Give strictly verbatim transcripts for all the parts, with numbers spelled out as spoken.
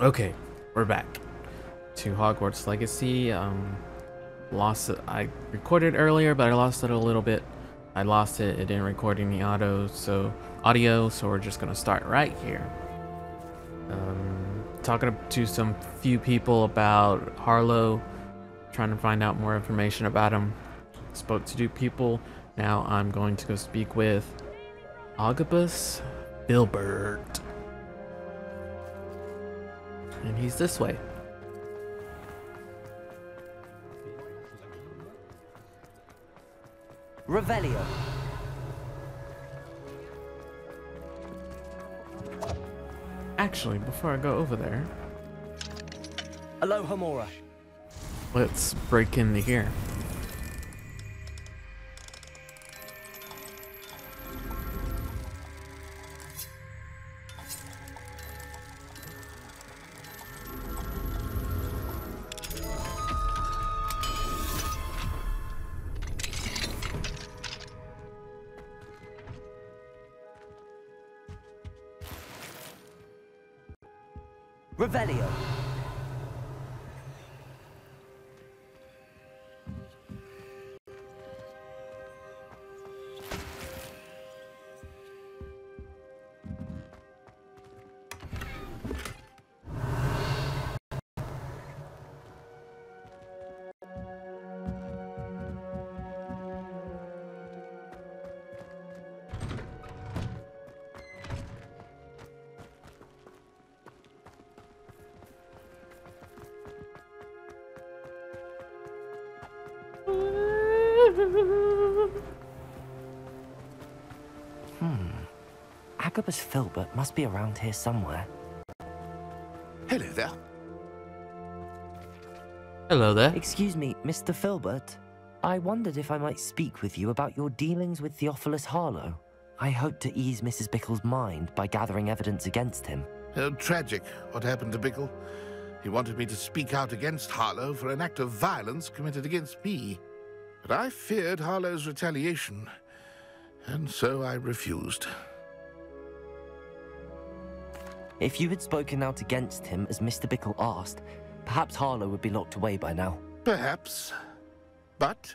Okay, we're back to Hogwarts Legacy. Um, lost it. I recorded earlier, but I lost it a little bit. I lost it. It didn't record any audio, so audio. So we're just gonna start right here. Um, talking to some few people about Harlow, trying to find out more information about him. Spoke to two people. Now I'm going to go speak with Agabus Filbert. And he's this way. Revelio. Actually, before I go over there, Alohomora. Let's break into here. Revelio. Hmm. Agabus Filbert must be around here somewhere. Hello there. Hello there. Excuse me, Mister Filbert. I wondered if I might speak with you about your dealings with Theophilus Harlow. I hope to ease Missus Bickle's mind by gathering evidence against him. Oh, tragic what happened to Bickle. He wanted me to speak out against Harlow for an act of violence committed against me. But I feared Harlow's retaliation, and so I refused. If you had spoken out against him, as Mister Bickle asked, perhaps Harlow would be locked away by now. Perhaps. But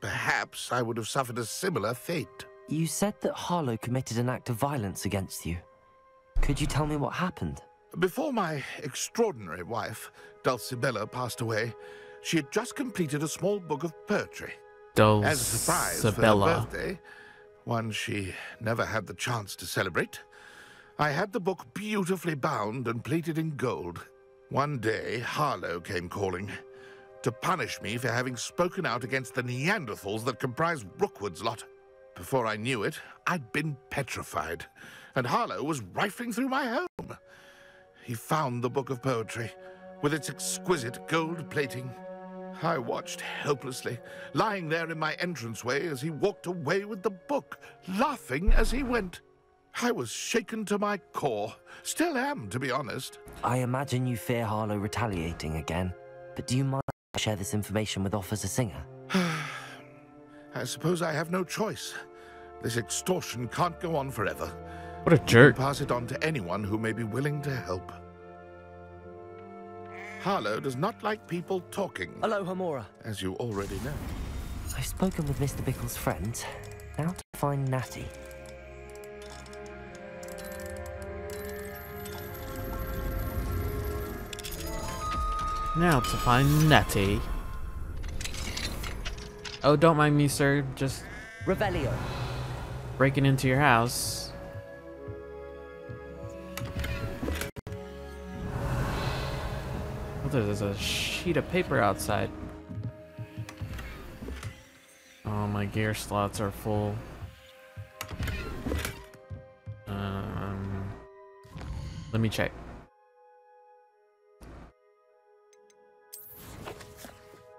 perhaps I would have suffered a similar fate. You said that Harlow committed an act of violence against you. Could you tell me what happened? Before my extraordinary wife, Dulcibella, passed away, she had just completed a small book of poetry. Dulcibella. As a surprise for her birthday, one she never had the chance to celebrate, I had the book beautifully bound and plated in gold. One day, Harlow came calling to punish me for having spoken out against the Neanderthals that comprised Rookwood's lot. Before I knew it, I'd been petrified, and Harlow was rifling through my home. He found the book of poetry, with its exquisite gold plating. I watched helplessly, lying there in my entranceway as he walked away with the book, laughing as he went. I was shaken to my core. Still am, to be honest. I imagine you fear Harlow retaliating again, but do you mind if I share this information with Officer Singer? I suppose I have no choice. This extortion can't go on forever. What a jerk. Pass it on to anyone who may be willing to help. Harlow does not like people talking. Alohomora. As you already know. I've spoken with Mister Bickle's friends. Now to find Natty. Now to find Natty. Oh, don't mind me, sir. Just Revelio. Breaking into your house. There's a sheet of paper outside. Oh, my gear slots are full. Um, let me check.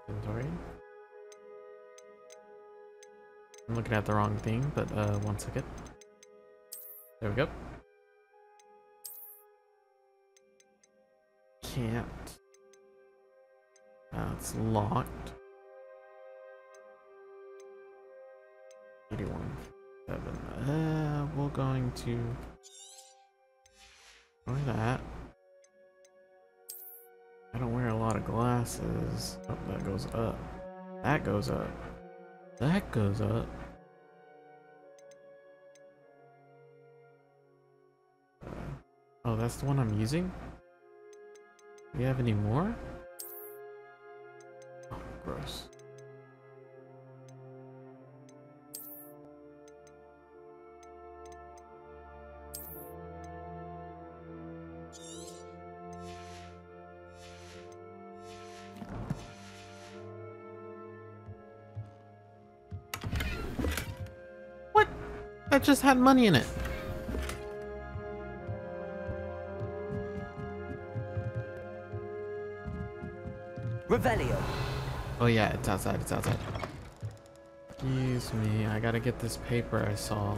Inventory. I'm looking at the wrong thing, but uh, one second. There we go. Can't. It's locked. eighty-one, seven. Uh, we're going to try that. lot of glasses. Oh, that goes up. That goes up. That goes up. Uh, oh, that's the one I'm using? Do you have any more? Oh, gross. That just had money in it. Revelio. Oh yeah, it's outside, it's outside. Excuse me, I gotta get this paper I saw.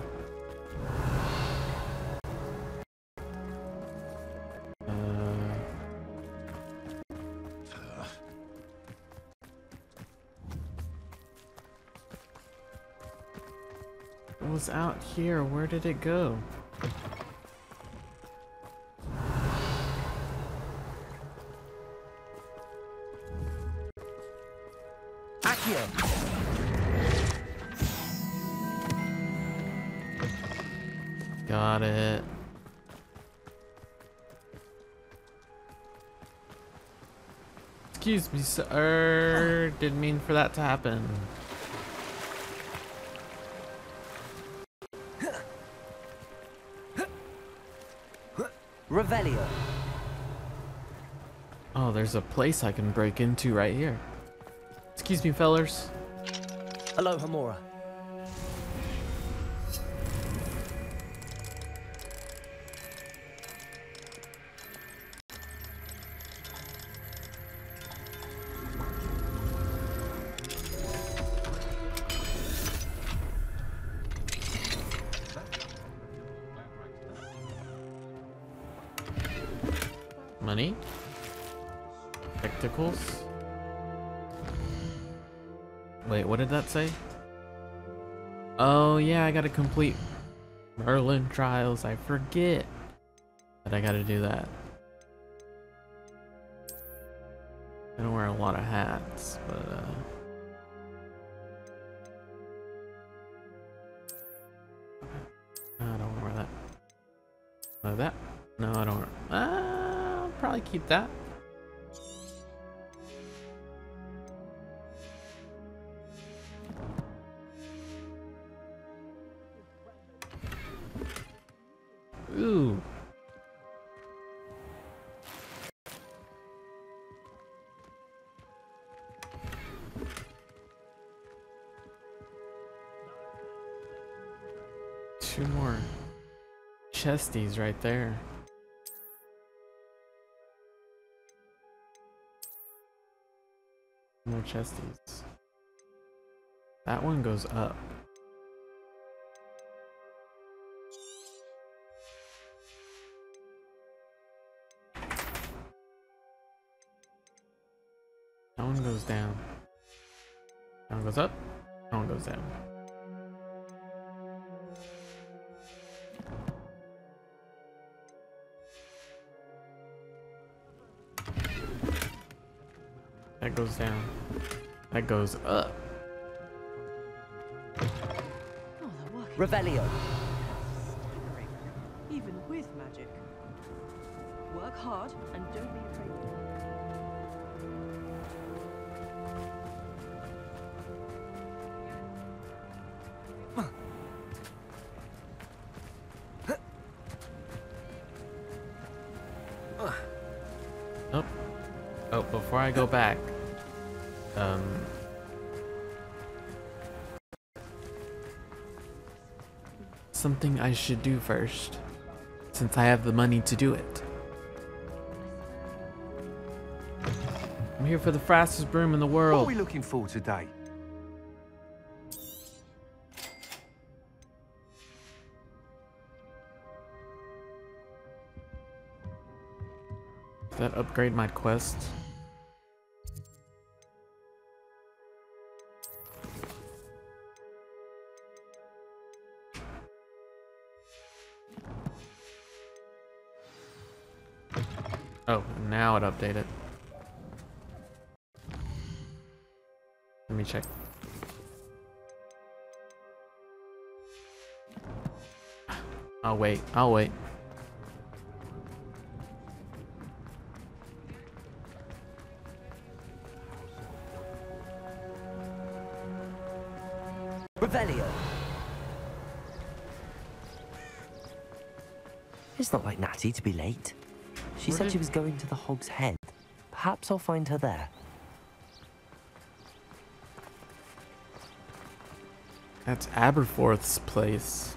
Out here, where did it go? Got it. Excuse me, sir. Didn't mean for that to happen. Revelio. Oh, there's a place I can break into right here. Excuse me, fellers. Alohomora. Money, spectacles. Wait, what did that say? Oh yeah, I gotta complete Merlin trials. I forget that I gotta do that. I don't wear a lot of hats, but uh I don't wear that. Like that? No, I don't wear ah! Probably keep that. Ooh. Two more chesties right there. More chesties. That one goes up. That one goes down. That one goes up. That one goes down. That goes down. That goes up. Oh, Revelio. Even with magic. Work hard and don't be afraid. Oh. Oh, before I go back. Um, something I should do first, since I have the money to do it. I'm here for the fastest broom in the world. What are we looking for today? Does that upgrade my quest? Oh, now it updated. me check. I'll wait. I'll wait. Revelio. It's not like Natty to be late. She said she was going to the Hog's Head. Perhaps I'll find her there. That's Aberforth's place.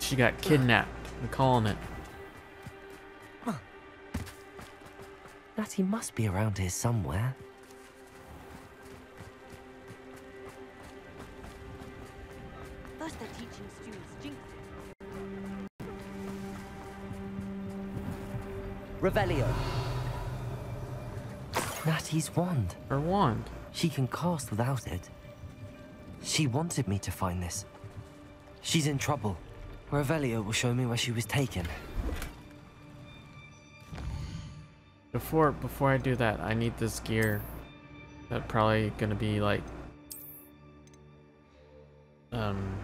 She got kidnapped. We're calling it. Natty must be around here somewhere. First they're teaching students jinx. Revelio. Natty's wand. Her wand. She can cast without it. She wanted me to find this. She's in trouble. Revelio will show me where she was taken. Before before I do that, I need this gear. That's probably gonna be like um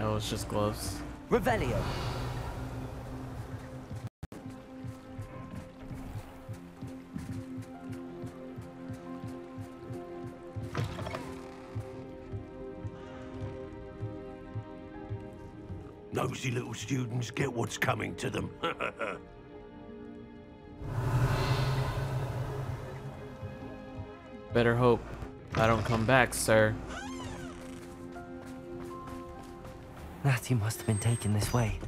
oh, it's just gloves. Revelio. Nosy little students get what's coming to them. Better hope I don't come back, sir. Natty must have been taken this way.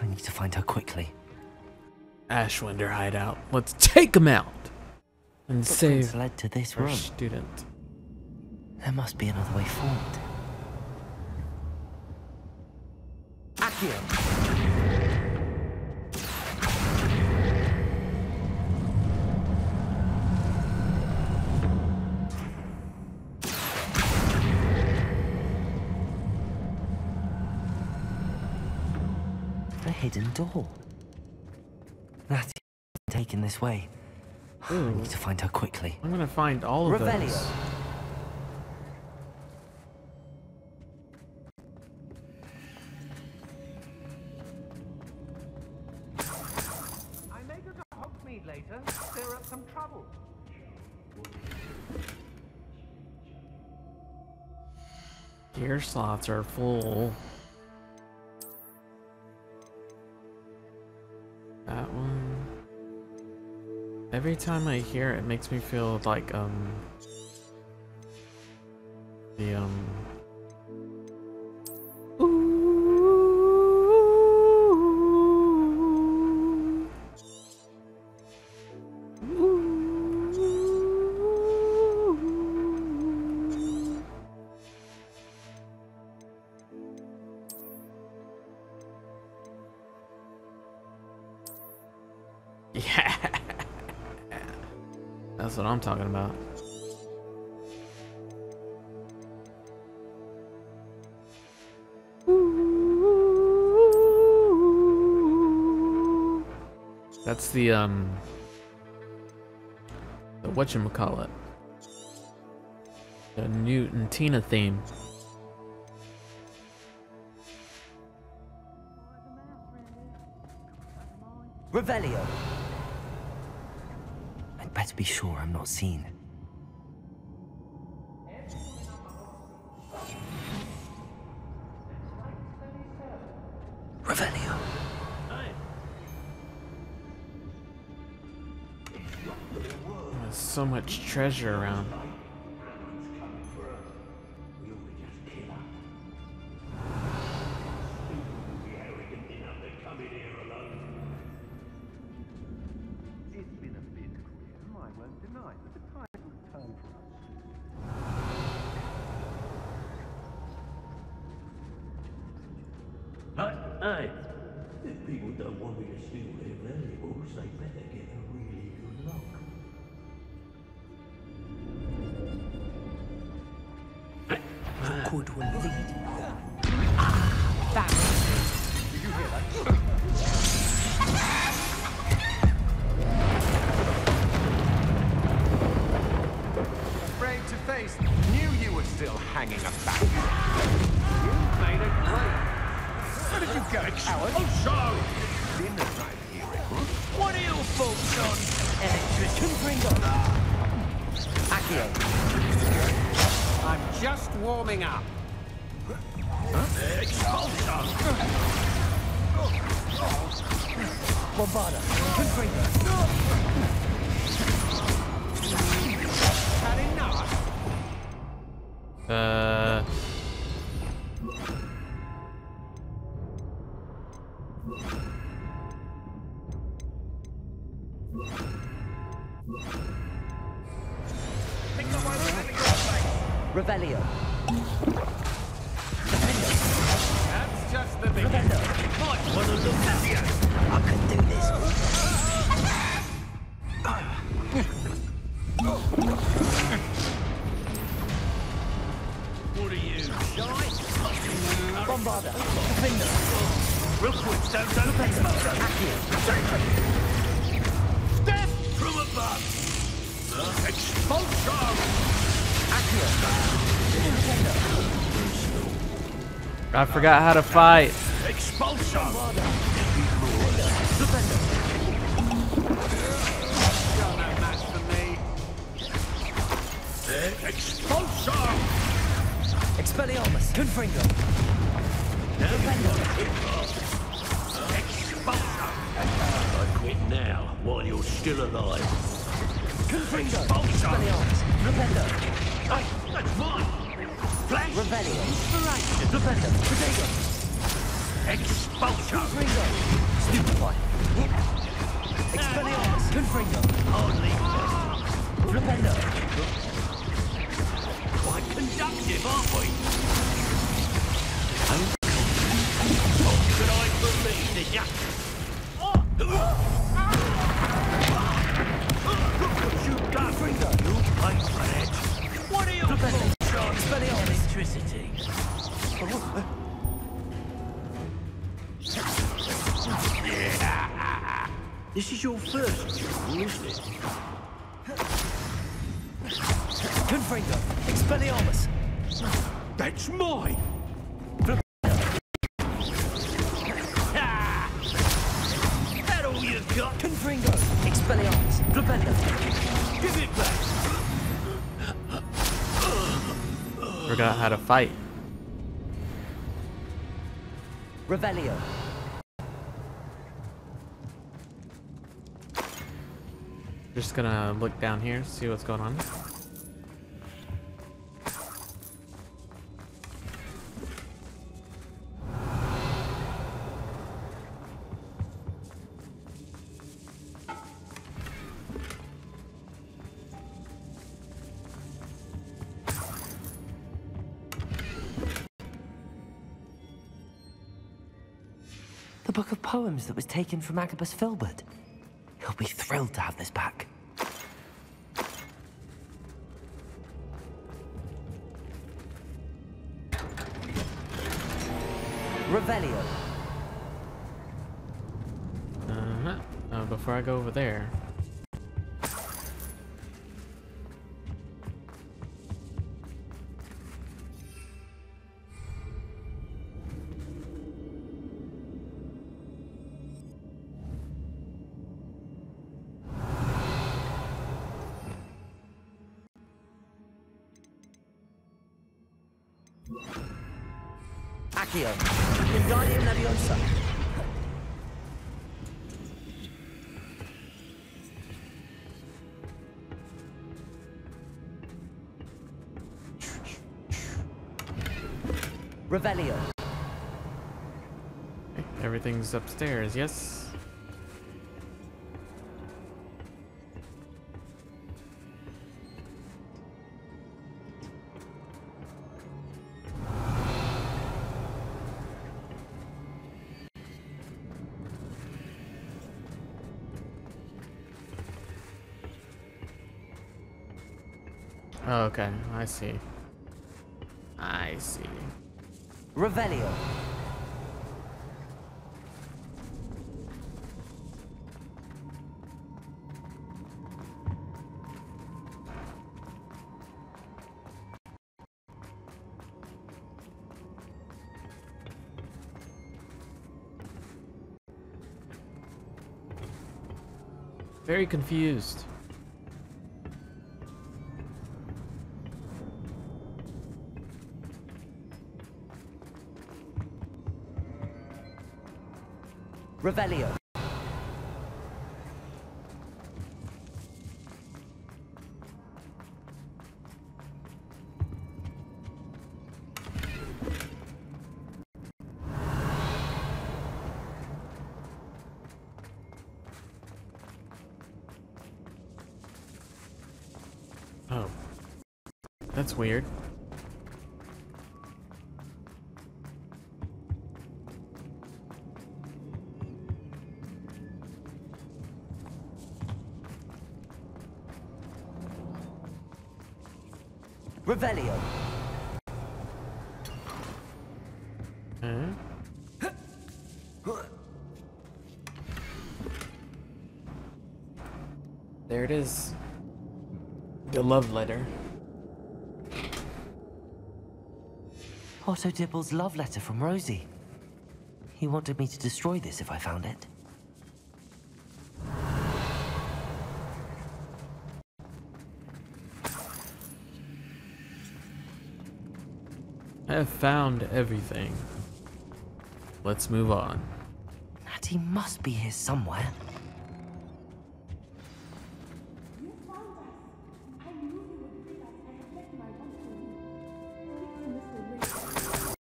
I need to find her quickly. Ashwinder hideout. Let's take him out and what save led to this room. Student. There must be another way forward. Here. A hidden door. That's taken this way. Ooh. I need to find her quickly. I'm gonna find all of Revelio. Those. Gear slots are full. That one. Every time I hear it, it makes me feel like um the um that's what I'm talking about. That's the um the whatchamacallit. The Newt and Tina theme. Revelio. Better be sure I'm not seen. Revelio. There's so much treasure around. If people don't want me to steal their valuables, they better get a really good look. Rookwood will lead. Ah, that was it. Did you hear that? Afraid to face, knew you were still hanging about. You made it great. Where did you go, coward? Oh, sorry! Dinner right here, Rickwood. What are you folks on? Electric Confringo. Accio. I'm just warming up. Huh? Expulsion. Bombarda. Confringo. Had enough? Uh... Revelio. That's just the beginning. One of the happiest. I can do this. What are you, shy? Bombarda. Defender. Rookwood, don't don't Expulsion. Death from above. Expulsion. I forgot how to fight. Expulsion. Expulsion. Expelliarmus. Confringo. Expulsion. I quit now while you're still alive. Confringo. Expelliarmus. Repelliarmus. Aye, that's mine! Flash! Revelio! Inspiration! Defender! Protego! Expulsion! Confringo! Stupefy! Expelliarmus! Confringo! Hardly! Repender! Quite conductive, aren't we? Oh, what could I believe in ya? Look what you done! What are you doing? Electricity. Yeah. This is your first duel, isn't it? Confringo. Expelliarmus. That's mine. That all you got? Confringo. Expelliarmus. Repelliar. Give it back. Forgot how to fight. Revelio. Just gonna look down here, see what's going on. Book of poems that was taken from Agabus Filbert. He'll be thrilled to have this back. Revelio. Uh-huh. Uh, before I go over there. Revelio. Everything's upstairs, yes? Oh, okay, I see. I see. Revelio. Very confused. Revelio. Oh. That's weird. Revelio. Huh? There it is. The love letter. Otto Dibble's love letter from Rosie. He wanted me to destroy this if I found it. I have found everything. Let's move on. Natty must be here somewhere. You found us. I knew you would free us. I had left my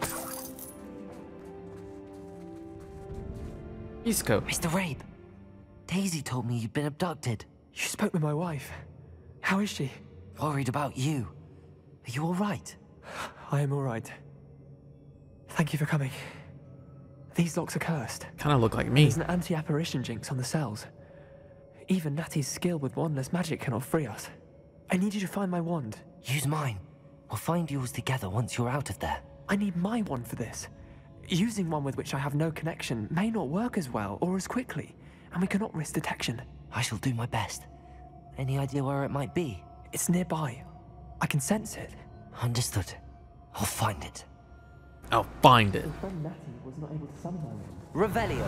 bottle. Speak to Mister Weeks. Tell me what you need to do. Isko. Mister Rabe. Daisy told me you'd been abducted. You spoke with my wife. How is she? Worried about you. Are you all right? I am all right. Thank you for coming. These locks are cursed. Kind of look like me. There's an anti-apparition jinx on the cells. Even Natty's skill with wandless magic cannot free us. I need you to find my wand. Use mine. We'll find yours together once you're out of there. I need my wand for this. Using one with which I have no connection may not work as well or as quickly, and we cannot risk detection. I shall do my best. Any idea where it might be? It's nearby. I can sense it. Understood. I'll find it. I'll find it. Revelio.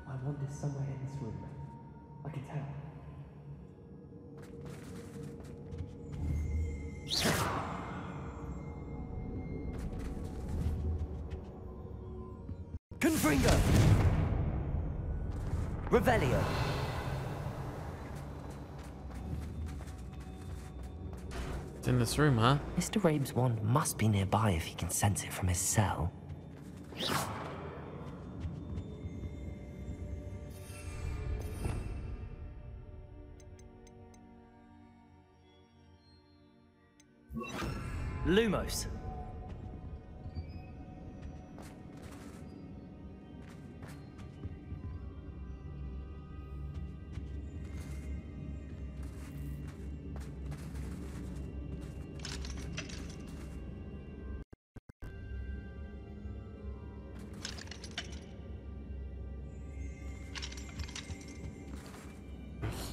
I want this somewhere in this room. I can tell. Confringo. Revelio. It's in this room, huh? Mister Rabe's wand must be nearby if he can sense it from his cell. Lumos.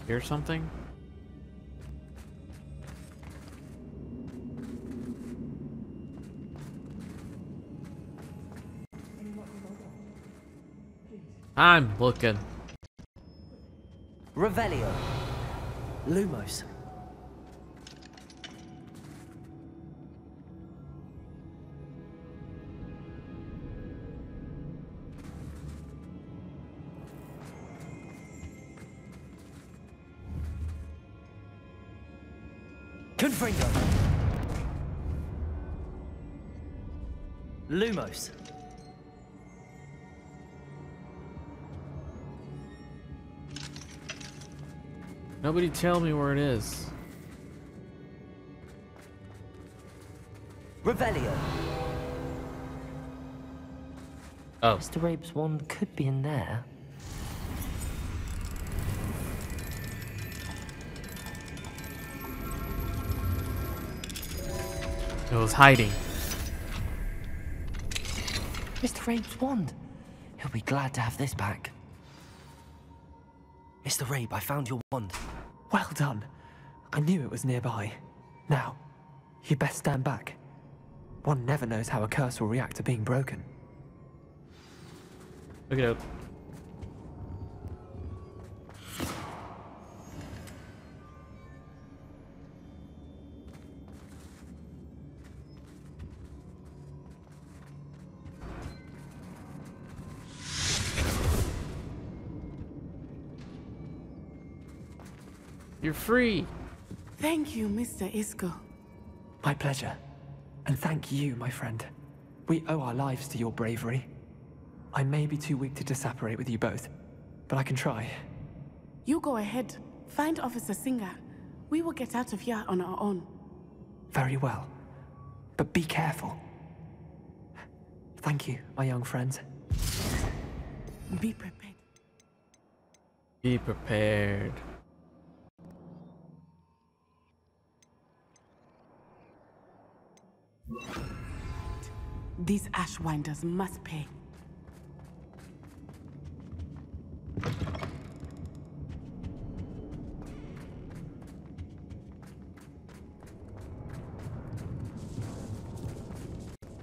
Hear something? I'm looking. Revelio. Lumos. Confringo. Lumos. Nobody tell me where it is. Revelio. Oh. Mister Rabe's wand could be in there. It was hiding. Mister Rabe's wand. He'll be glad to have this back. Mister Rabe, I found your wand. Well done. I knew it was nearby. Now, you'd best stand back. One never knows how a curse will react to being broken. Look it up. You're free. Thank you, Mister Isko. My pleasure. And thank you, my friend. We owe our lives to your bravery. I may be too weak to disapparate with you both, but I can try. You go ahead. Find Officer Singer. We will get out of here on our own. Very well. But be careful. Thank you, my young friends. Be prepared. Be prepared. These Ashwinders must pay.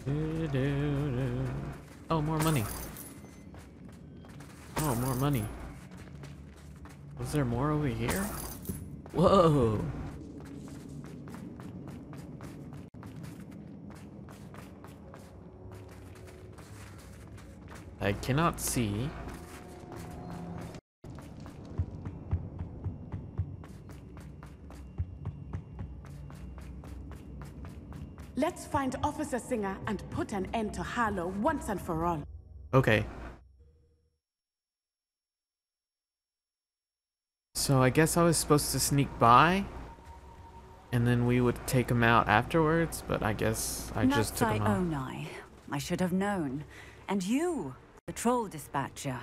Do, do, do. Oh, more money. Oh, more money. Was there more over here? Whoa. I cannot see. Let's find Officer Singer and put an end to Harlow once and for all. Okay. So I guess I was supposed to sneak by, and then we would take him out afterwards, but I guess I Not just took him out. Onai. I should have known. And you, the troll dispatcher.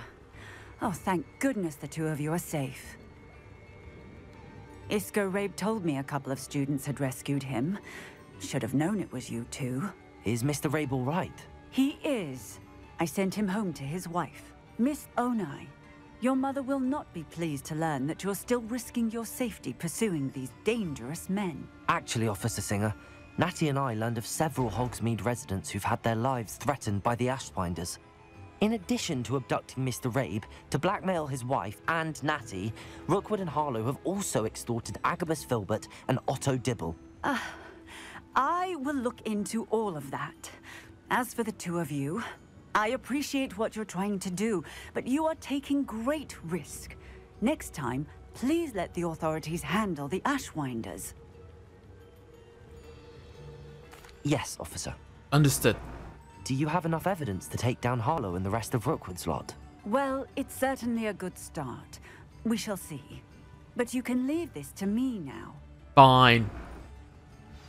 Oh, thank goodness the two of you are safe. Isko Rabe told me a couple of students had rescued him. Should have known it was you two. Is Mister Rabe all right? He is. I sent him home to his wife, Miss Onai. Your mother will not be pleased to learn that you're still risking your safety pursuing these dangerous men. Actually, Officer Singer, Natty and I learned of several Hogsmeade residents who've had their lives threatened by the Ashwinders. In addition to abducting Mister Rabe to blackmail his wife and Natty, Rookwood and Harlow have also extorted Agabus Filbert and Otto Dibble. Uh, I will look into all of that. As for the two of you, I appreciate what you're trying to do, but you are taking great risk. Next time, please let the authorities handle the Ashwinders. Yes, officer. Understood. Do you have enough evidence to take down Harlow and the rest of Rookwood's lot? Well, it's certainly a good start. We shall see. But you can leave this to me now. Fine.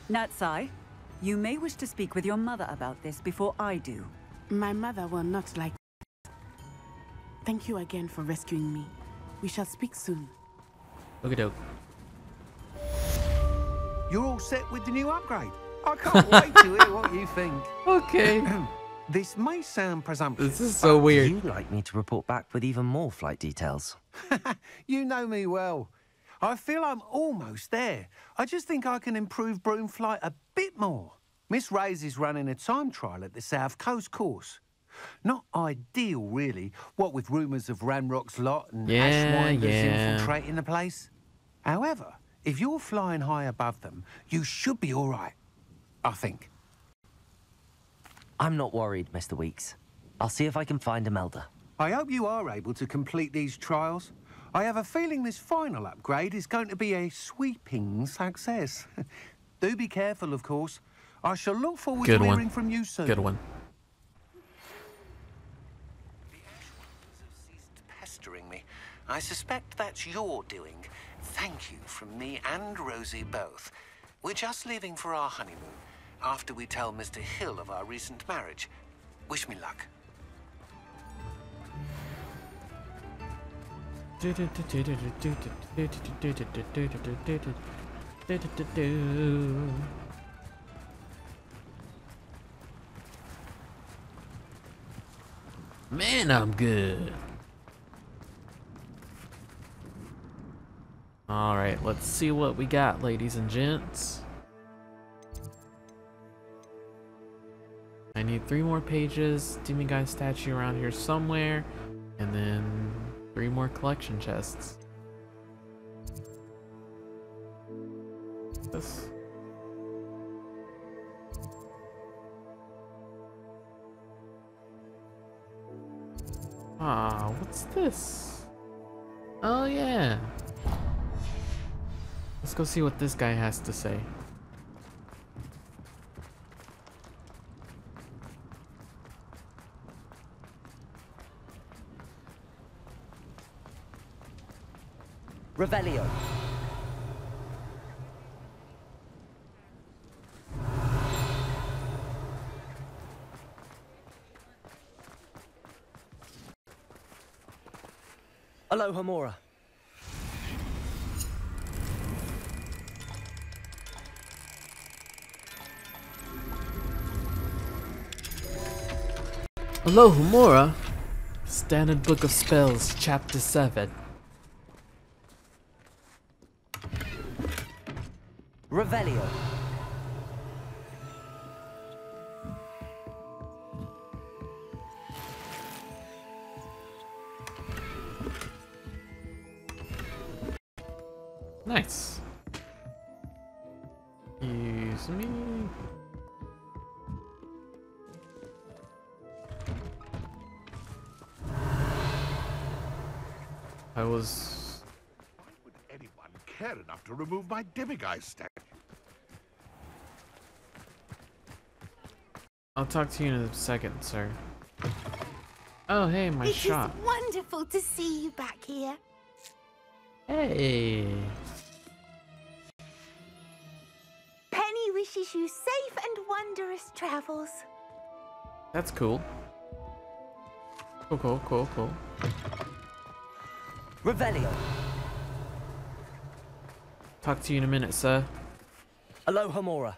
Natsai, you may wish to speak with your mother about this before I do. My mother will not like this. Thank you again for rescuing me. We shall speak soon. Look it up. You're all set with the new upgrade? I can't wait to hear what you think. Okay. This may sound presumptuous. This is so weird. You'd like me to report back with even more flight details. You know me well. I feel I'm almost there. I just think I can improve broom flight a bit more. Miss Ray's is running a time trial at the South Coast course. Not ideal, really, what with rumours of Ranrock's lot and yeah, Ashwinders yeah. infiltrating the place. However, if you're flying high above them, you should be all right. I think. I'm not worried, Mister Weeks. I'll see if I can find Imelda. I hope you are able to complete these trials. I have a feeling this final upgrade is going to be a sweeping success. Do be careful, of course. I shall look forward Good to one. hearing from you soon. Good one. The Ashwinders have ceased pestering me. I suspect that's your doing. thank you from me and Rosie both. We're just leaving for our honeymoon after we tell Mister Hill of our recent marriage. Wish me luck. Man, I'm good. All right, let's see what we got, ladies and gents. I need three more pages, demiguise statue around here somewhere, and then three more collection chests. This. Ah, what's this? Oh yeah. Let's go see what this guy has to say. Revelio. Alohomora. Alohomora? Standard Book of Spells, Chapter seven. Revelio. Nice. Excuse me. I was. Why would anyone care enough to remove my demiguise statue? I'll talk to you in a second, sir. Oh, hey, my shop. It is wonderful to see you back here. Hey. Penny wishes you safe and wondrous travels. That's cool. Cool, cool, cool, cool. Revelio. Talk to you in a minute, sir. Alohomora.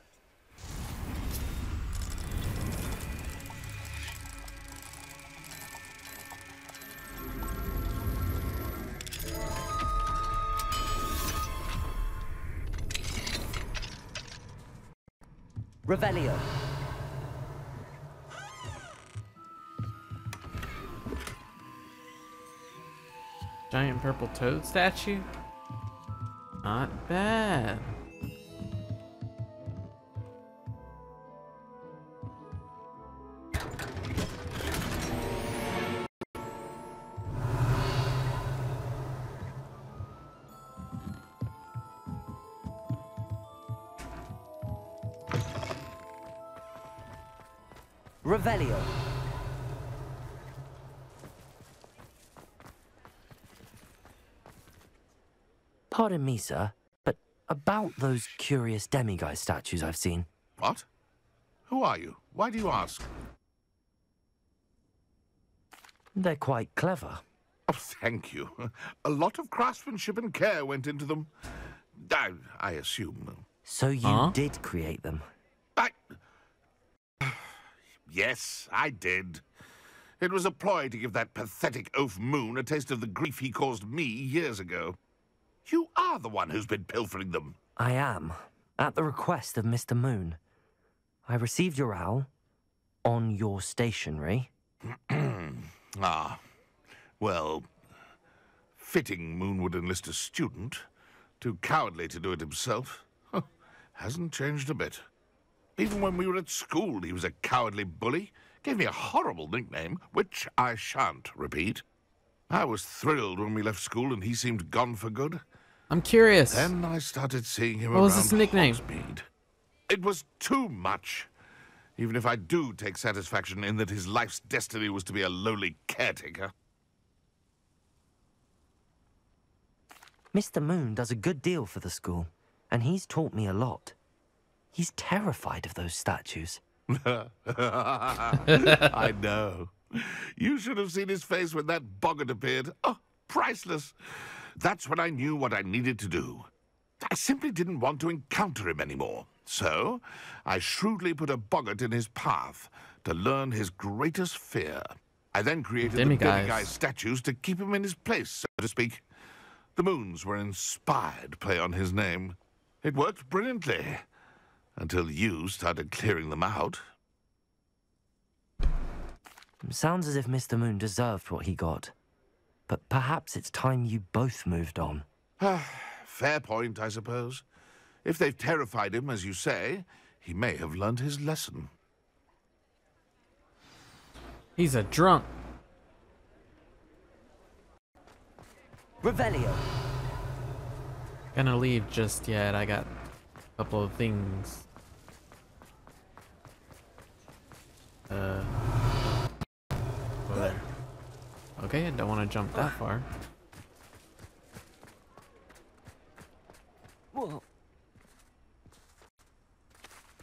Revelio. Giant purple toad statue? Not bad. Revelio. Pardon me, sir, but about those curious demiguise statues I've seen. What? Who are you? Why do you ask? They're quite clever. Oh, thank you. A lot of craftsmanship and care went into them. I, I assume. So you huh? did create them? I... Yes, I did. It was a ploy to give that pathetic oaf Moon a taste of the grief he caused me years ago. You are the one who's been pilfering them. I am, at the request of Mister Moon. I received your owl on your stationery. Ah, well, fitting Moon would enlist a student. Too cowardly to do it himself. Hasn't changed a bit. Even when we were at school, he was a cowardly bully. Gave me a horrible nickname, which I shan't repeat. I was thrilled when we left school and he seemed gone for good. I'm curious. Then I started seeing him around Hogsmeade. What was his nickname? It was too much. Even if I do take satisfaction in that his life's destiny was to be a lowly caretaker. Mister Moon does a good deal for the school, and he's taught me a lot. He's terrified of those statues. I know. You should have seen his face when that Boggart appeared. Oh, priceless. That's when I knew what I needed to do. I simply didn't want to encounter him anymore. So I shrewdly put a Boggart in his path to learn his greatest fear. I then created demiguise. the demiguise statues to keep him in his place, so to speak. The Moons were inspired play on his name. It worked brilliantly until you started clearing them out. Sounds as if Mister Moon deserved what he got. But perhaps it's time you both moved on. Fair point, I suppose. If they've terrified him, as you say, he may have learned his lesson. He's a drunk. Revelio. Gonna leave just yet. I got a couple of things. Uh. But, okay, I don't want to jump that far. Whoa.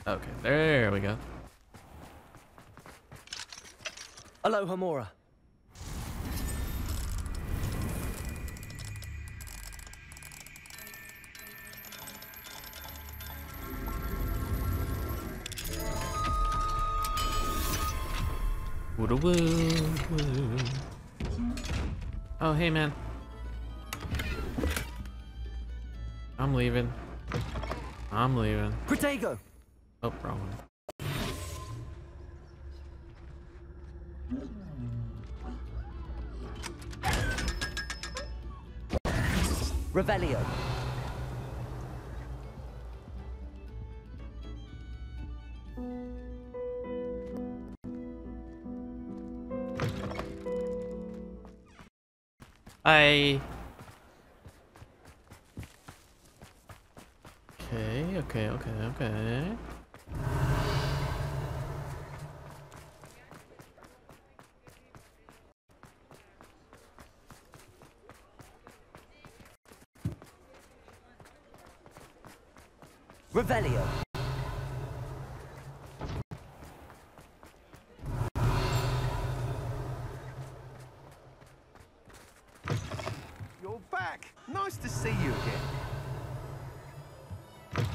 Okay, there we go. Alohomora. Woo woo woo. Oh, hey, man. I'm leaving. I'm leaving. Protego. Oh, wrong one. Revelio. I. Okay, okay, okay, okay. Revelio. You're back. Nice to see you again.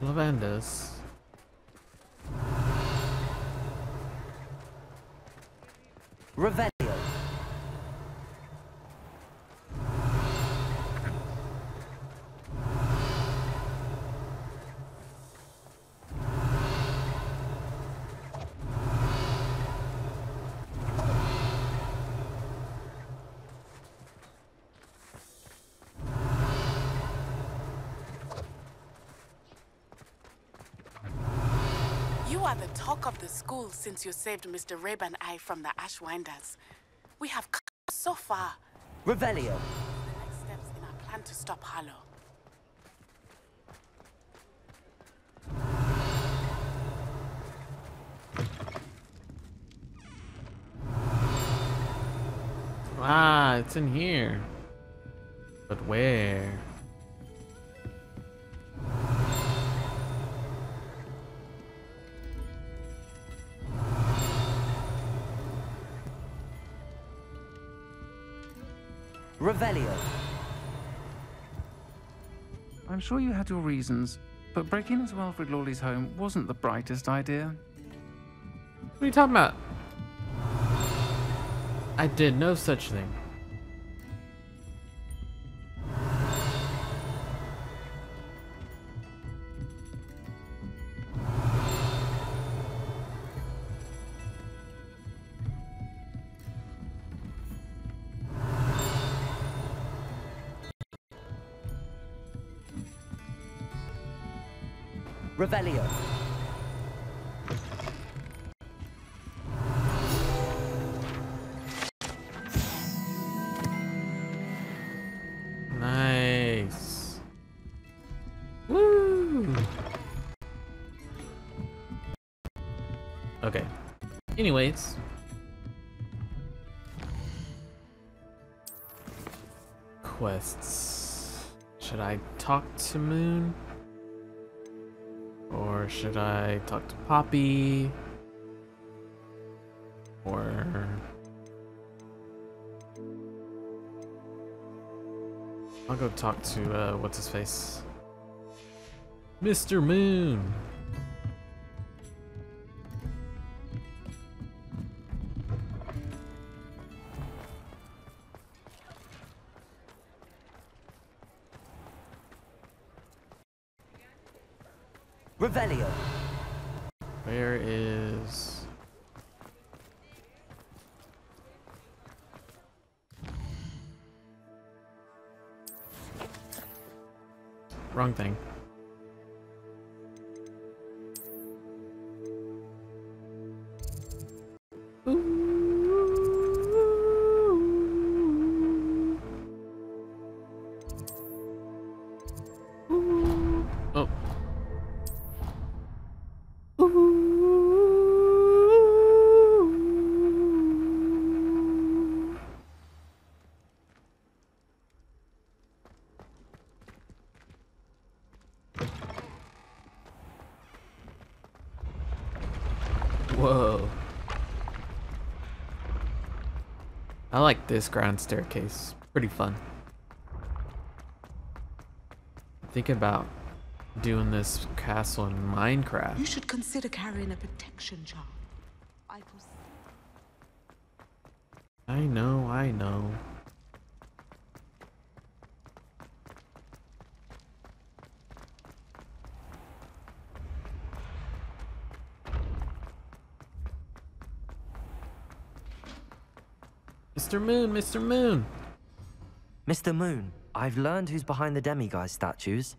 Lavenders. Revelio. Talk of the school since you saved Mister Rabe and I from the Ashwinders. We have come so far. Revelio. The next steps in our plan to stop Harlow. Ah, it's in here. But where? Revelio. I'm sure you had your reasons, but breaking into Alfred Lawley's home wasn't the brightest idea. What are you talking about? I did no such thing. Revelio. Nice. Woo! Okay. Anyways. Quests. Should I talk to Moon? Or should I talk to Poppy? Or... I'll go talk to, uh, what's his face? Mister Moon! Revelio. Where is... Wrong thing. This ground staircase, pretty fun. Think about doing this castle in Minecraft. You should consider carrying a protection charm. I, I know, I know. Mister Moon, Mister Moon! Mister Moon, I've learned who's behind the demiguise statues.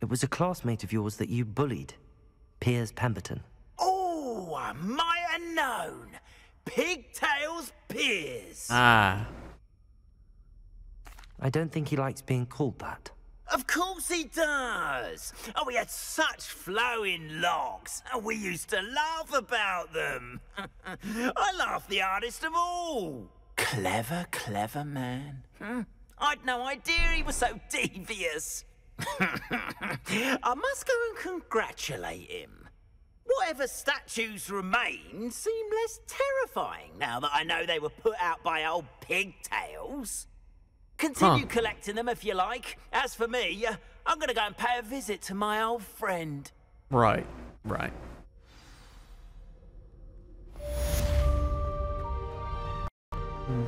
It was a classmate of yours that you bullied, Piers Pemberton. Oh, I might have known! Pigtails Piers! Ah. I don't think he likes being called that. Of course he does! Oh, he had such flowing locks, and we used to laugh about them. I laughed the hardest of all. Clever, clever man. Hmm? I'd no idea he was so devious. I must go and congratulate him. Whatever statues remain seem less terrifying now that I know they were put out by old pigtails. Continue huh. collecting them if you like. As for me, I'm gonna go and pay a visit to my old friend. Right, right.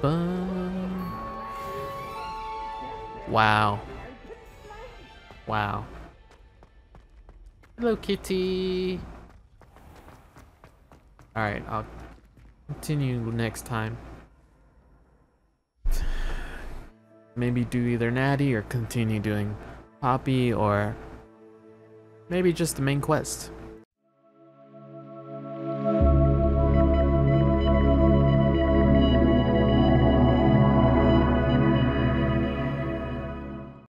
But... Wow. Wow. Hello, kitty. Alright, I'll continue next time. Maybe do either Natty or continue doing Poppy or maybe just the main quest.